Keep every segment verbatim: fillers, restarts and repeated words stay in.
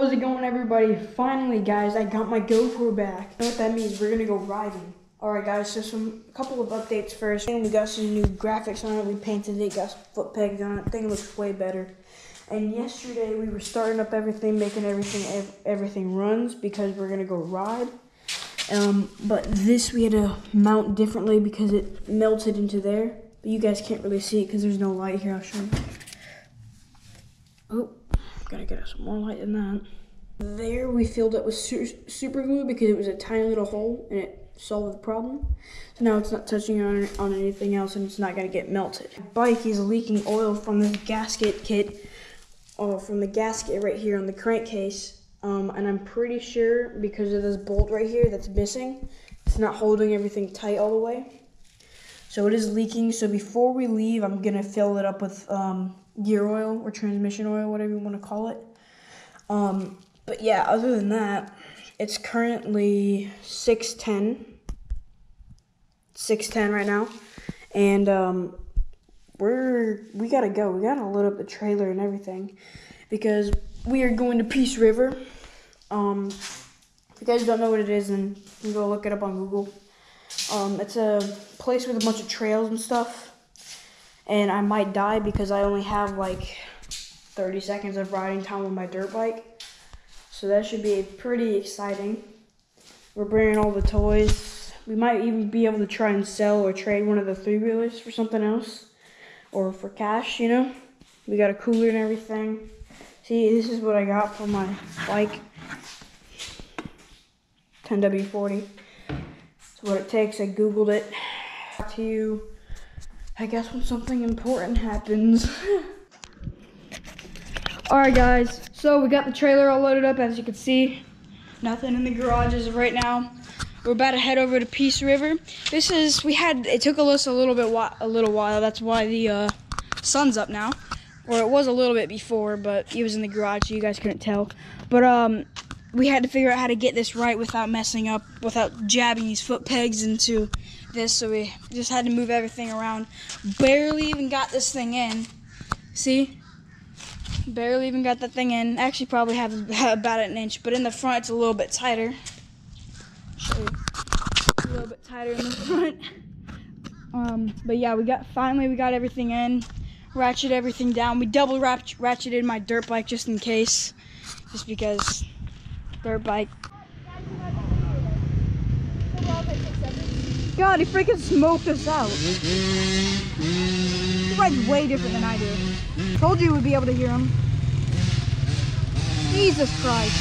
how's it going, everybody? Finally, guys, I got my GoPro back. You know what that means? We're gonna go riding. All right, guys, so some a couple of updates first. And we got some new graphics on it. We painted it, got some foot pegs on it. Thing looks way better. And yesterday we were starting up everything, making everything ev everything runs because we're gonna go ride. Um, but this we had to mount differently because it melted into there. But you guys can't really see it because there's no light here. I'll show you. Oh, gotta get us some more light than that. There we filled it with su super glue because it was a tiny little hole and it solve the problem. So now it's not touching on, on anything else and it's not going to get melted. My bike is leaking oil from this gasket kit, or from the gasket right here on the crankcase. Um, and I'm pretty sure because of this bolt right here that's missing, it's not holding everything tight all the way. So it is leaking. So before we leave, I'm going to fill it up with um, gear oil or transmission oil, whatever you want to call it. Um, but yeah, other than that, it's currently six ten right now, and um, we're, we gotta go. We gotta load up the trailer and everything, because we are going to Peace River. Um, if you guys don't know what it is, then you can go look it up on Google. Um, it's a place with a bunch of trails and stuff, and I might die because I only have like thirty seconds of riding time on my dirt bike. So that should be pretty exciting. We're bringing all the toys. We might even be able to try and sell or trade one of the three-wheelers for something else. Or for cash, you know. We got a cooler and everything. See, this is what I got for my bike. ten W forty. That's what it takes. I Googled it. Talk to you, I guess, when something important happens. Alright, guys, so we got the trailer all loaded up, as you can see. Nothing in the garage as of right now. We're about to head over to Peace River. This is, we had, it took us a little bit, a little while, that's why the uh, sun's up now. Or it was a little bit before, but it was in the garage, so you guys couldn't tell. But um, we had to figure out how to get this right without messing up, without jabbing these foot pegs into this, so we just had to move everything around. Barely even got this thing in, see? Barely even got that thing in. Actually, probably have about an inch, but in the front it's a little bit tighter. Show you. A little bit tighter in the front. Um, but yeah, we got finally we got everything in, ratcheted everything down. We double ratch ratcheted my dirt bike just in case, just because dirt bike. God, he freaking smoked us out. He rides way different than I do. Told you we'd be able to hear him. Jesus Christ.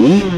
Mm-hmm.